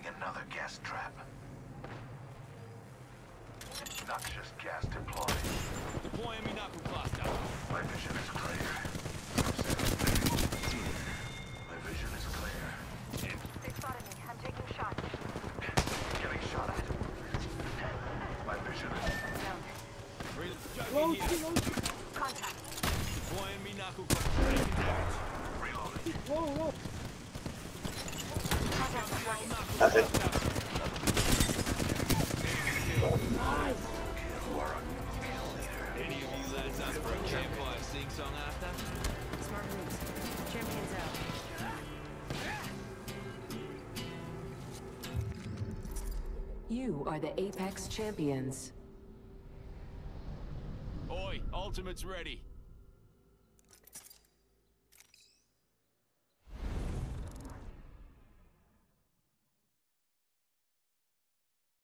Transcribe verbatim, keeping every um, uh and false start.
planting another gas trap. Noxious gas deployed. Deploying me not hostile. My vision is clear. My vision is clear. They spotted me. I'm taking shots. Getting shot at. My vision is contact. Deploying me not reloading. Whoa, whoa. That's it. Nice. Any of you lads out for a campfire sing song after? Smart moves. Champions out. You are the Apex champions. Oi, ultimate's ready.